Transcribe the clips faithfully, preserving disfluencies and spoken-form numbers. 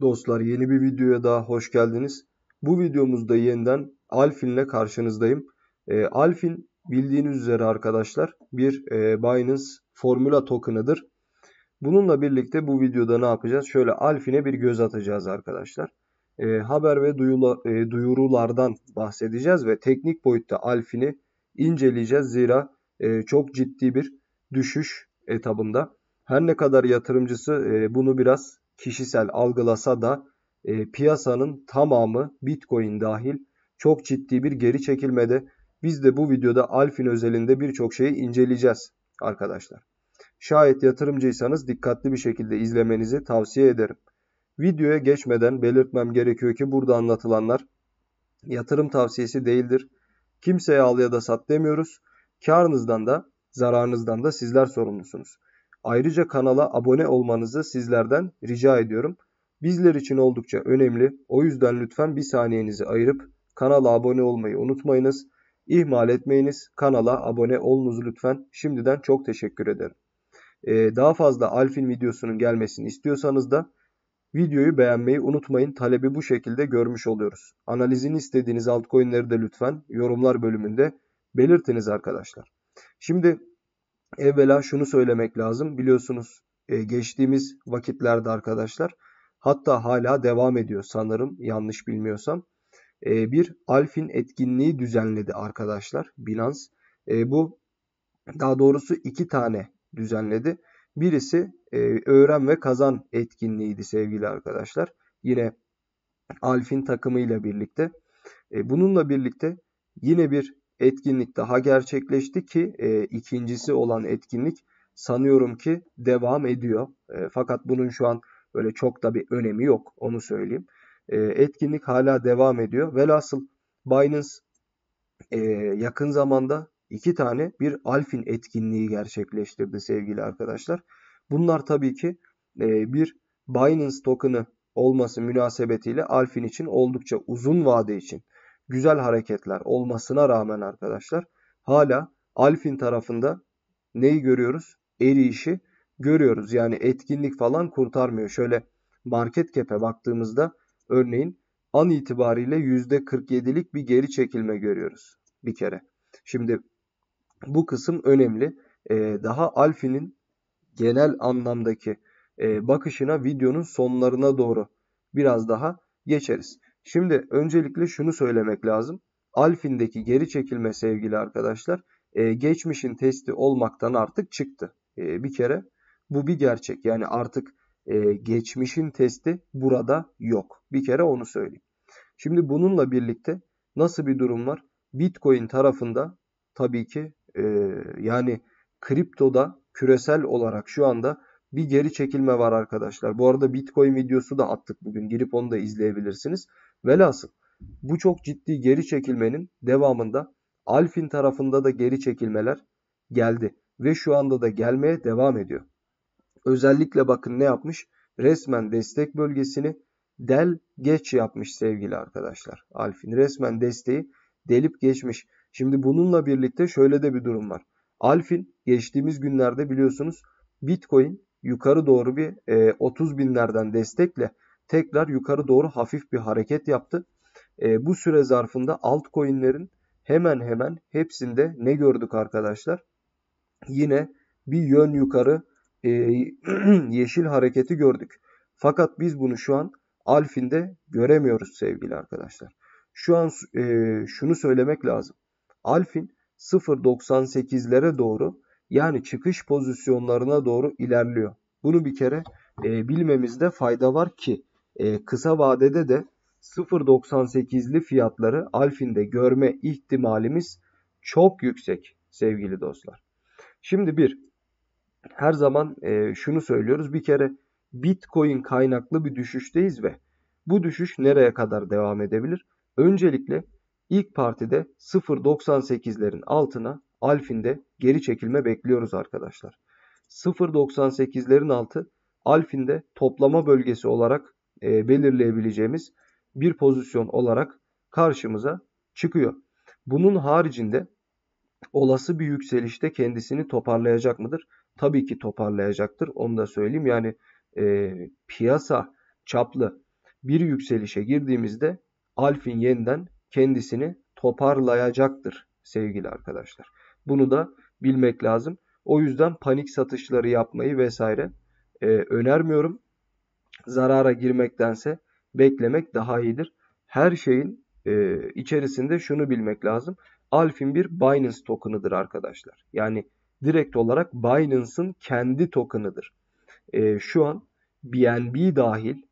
Dostlar, yeni bir videoya daha hoş geldiniz. Bu videomuzda yeniden Alpine ile karşınızdayım. E, Alpine bildiğiniz üzere arkadaşlar bir e, Binance formula tokenıdır. Bununla birlikte bu videoda ne yapacağız? Şöyle Alpine'e bir göz atacağız arkadaşlar. E, haber ve duyula, e, duyurulardan bahsedeceğiz ve teknik boyutta Alpine'i inceleyeceğiz. Zira e, çok ciddi bir düşüş etabında. Her ne kadar yatırımcısı e, bunu biraz kişisel algılasa da e, piyasanın tamamı Bitcoin dahil çok ciddi bir geri çekilmede. Biz de bu videoda Alpine özelinde birçok şeyi inceleyeceğiz arkadaşlar. Şayet yatırımcıysanız dikkatli bir şekilde izlemenizi tavsiye ederim. Videoya geçmeden belirtmem gerekiyor ki burada anlatılanlar yatırım tavsiyesi değildir. Kimseye al ya da sat demiyoruz. Kârınızdan da zararınızdan da sizler sorumlusunuz. Ayrıca kanala abone olmanızı sizlerden rica ediyorum. Bizler için oldukça önemli. O yüzden lütfen bir saniyenizi ayırıp kanala abone olmayı unutmayınız. İhmal etmeyiniz. Kanala abone olunuz lütfen. Şimdiden çok teşekkür ederim. Ee, daha fazla Alpine videosunun gelmesini istiyorsanız da videoyu beğenmeyi unutmayın. Talebi bu şekilde görmüş oluyoruz. Analizini istediğiniz altcoin'leri de lütfen yorumlar bölümünde belirtiniz arkadaşlar. Şimdi evvela şunu söylemek lazım. Biliyorsunuz geçtiğimiz vakitlerde arkadaşlar, hatta hala devam ediyor sanırım, yanlış bilmiyorsam, bir Alpine etkinliği düzenledi arkadaşlar Binance. Bu daha doğrusu iki tane düzenledi. Birisi öğren ve kazan etkinliğiydi sevgili arkadaşlar. Yine Alpine takımıyla birlikte. Bununla birlikte yine bir etkinlik daha gerçekleşti ki e, ikincisi olan etkinlik sanıyorum ki devam ediyor. E, fakat bunun şu an böyle çok da bir önemi yok, onu söyleyeyim. E, etkinlik hala devam ediyor. Velhasıl Binance e, yakın zamanda iki tane bir Alpine etkinliği gerçekleştirdi sevgili arkadaşlar. Bunlar tabii ki e, bir Binance token'ı olması münasebetiyle Alpine için oldukça uzun vade için güzel hareketler olmasına rağmen arkadaşlar hala Alpine tarafında neyi görüyoruz? Eriyişi görüyoruz. Yani etkinlik falan kurtarmıyor. Şöyle market cap'e baktığımızda örneğin an itibariyle yüzde kırk yedi'lik bir geri çekilme görüyoruz bir kere. Şimdi bu kısım önemli. Ee, daha Alpine'in genel anlamdaki e, bakışına videonun sonlarına doğru biraz daha geçeriz. Şimdi öncelikle şunu söylemek lazım. Alpine'deki geri çekilme sevgili arkadaşlar e, geçmişin testi olmaktan artık çıktı. E, bir kere bu bir gerçek. Yani artık e, geçmişin testi burada yok. Bir kere onu söyleyeyim. Şimdi bununla birlikte nasıl bir durum var? Bitcoin tarafında tabii ki e, yani kriptoda küresel olarak şu anda bir geri çekilme var arkadaşlar. Bu arada Bitcoin videosu da attık bugün. Girip onu da izleyebilirsiniz. Velhasıl bu çok ciddi geri çekilmenin devamında Alpine tarafında da geri çekilmeler geldi. Ve şu anda da gelmeye devam ediyor. Özellikle bakın ne yapmış? Resmen destek bölgesini del geç yapmış sevgili arkadaşlar. Alpine resmen desteği delip geçmiş. Şimdi bununla birlikte şöyle de bir durum var. Alpine geçtiğimiz günlerde biliyorsunuz Bitcoin yukarı doğru bir otuz binlerden destekle tekrar yukarı doğru hafif bir hareket yaptı. E, bu süre zarfında altcoin'lerin hemen hemen hepsinde ne gördük arkadaşlar? Yine bir yön yukarı e, yeşil hareketi gördük. Fakat biz bunu şu an Alpine'de göremiyoruz sevgili arkadaşlar. Şu an e, şunu söylemek lazım. Alpine sıfır nokta doksan sekiz'lere doğru, yani çıkış pozisyonlarına doğru ilerliyor. Bunu bir kere e, bilmemizde fayda var ki e, kısa vadede de sıfır nokta doksan sekiz'li fiyatları Alpine'de görme ihtimalimiz çok yüksek sevgili dostlar. Şimdi bir, her zaman e, şunu söylüyoruz. Bir kere Bitcoin kaynaklı bir düşüşteyiz ve bu düşüş nereye kadar devam edebilir? Öncelikle ilk partide sıfır nokta doksan sekiz'lerin altına Alpine'de geri çekilme bekliyoruz arkadaşlar. sıfır nokta doksan sekiz'lerin altı Alpine'de toplama bölgesi olarak e, belirleyebileceğimiz bir pozisyon olarak karşımıza çıkıyor. Bunun haricinde olası bir yükselişte kendisini toparlayacak mıdır? Tabii ki toparlayacaktır. Onu da söyleyeyim. Yani e, piyasa çaplı bir yükselişe girdiğimizde Alpine yeniden kendisini toparlayacaktır sevgili arkadaşlar. Bunu da bilmek lazım. O yüzden panik satışları yapmayı vesaire e, önermiyorum. Zarara girmektense beklemek daha iyidir. Her şeyin e, içerisinde şunu bilmek lazım. Alpine bir Binance tokenıdır arkadaşlar. Yani direkt olarak Binance'ın kendi tokenıdır. E, şu an B N B dahil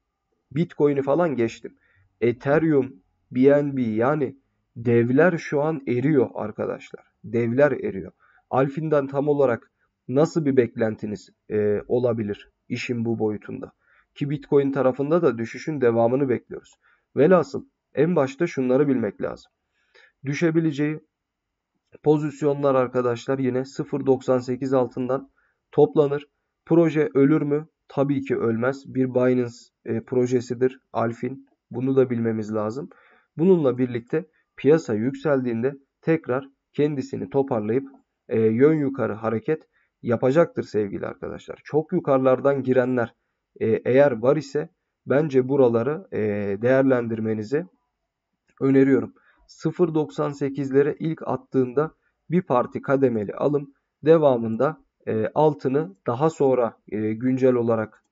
Bitcoin'i falan geçtim. Ethereum, B N B yani devler şu an eriyor arkadaşlar. Devler eriyor. Alpine'den tam olarak nasıl bir beklentiniz e, olabilir işin bu boyutunda? Ki Bitcoin tarafında da düşüşün devamını bekliyoruz. Velhasıl en başta şunları bilmek lazım. Düşebileceği pozisyonlar arkadaşlar yine sıfır nokta doksan sekiz altından toplanır. Proje ölür mü? Tabii ki ölmez. Bir Binance e, projesidir Alpine. Bunu da bilmemiz lazım. Bununla birlikte piyasa yükseldiğinde tekrar kendisini toparlayıp e, yön yukarı hareket yapacaktır sevgili arkadaşlar. Çok yukarılardan girenler e, eğer var ise bence buraları e, değerlendirmenizi öneriyorum. sıfır nokta doksan sekizlere ilk attığında bir parti kademeli alım, devamında e, altını daha sonra e, güncel olarak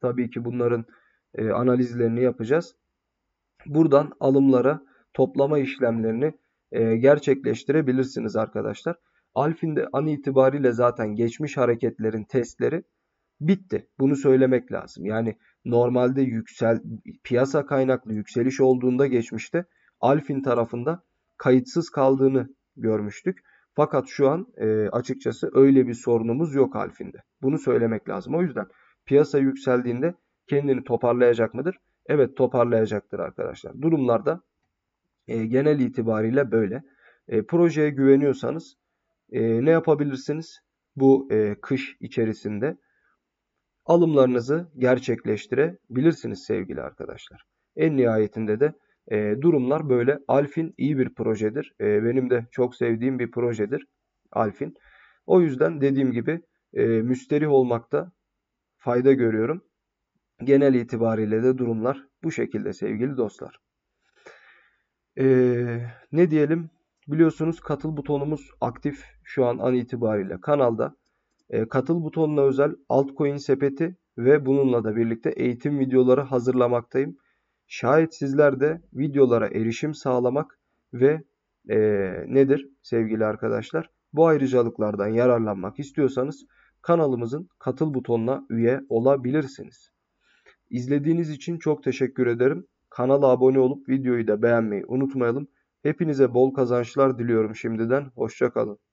tabii ki bunların e, analizlerini yapacağız. Buradan alımlara toplama işlemlerini e, gerçekleştirebilirsiniz arkadaşlar. Alpine'de an itibariyle zaten geçmiş hareketlerin testleri bitti. Bunu söylemek lazım. Yani normalde yüksel piyasa kaynaklı yükseliş olduğunda geçmişte Alpine tarafında kayıtsız kaldığını görmüştük. Fakat şu an e, açıkçası öyle bir sorunumuz yok Alpine'de. Bunu söylemek lazım. O yüzden piyasa yükseldiğinde kendini toparlayacak mıdır? Evet, toparlayacaktır arkadaşlar. Durumlarda e, genel itibariyle böyle. E, projeye güveniyorsanız e, ne yapabilirsiniz? Bu e, kış içerisinde alımlarınızı gerçekleştirebilirsiniz sevgili arkadaşlar. En nihayetinde de E, durumlar böyle. Alpine iyi bir projedir. E, benim de çok sevdiğim bir projedir Alpine. O yüzden dediğim gibi e, müsterih olmakta fayda görüyorum. Genel itibariyle de durumlar bu şekilde sevgili dostlar. E, ne diyelim? Biliyorsunuz katıl butonumuz aktif şu an an itibariyle kanalda. E, katıl butonuna özel altcoin sepeti ve bununla da birlikte eğitim videoları hazırlamaktayım. Şayet sizler de videolara erişim sağlamak ve e, nedir sevgili arkadaşlar? Bu ayrıcalıklardan yararlanmak istiyorsanız kanalımızın katıl butonuna üye olabilirsiniz. İzlediğiniz için çok teşekkür ederim. Kanala abone olup videoyu da beğenmeyi unutmayalım. Hepinize bol kazançlar diliyorum şimdiden. Hoşça kalın.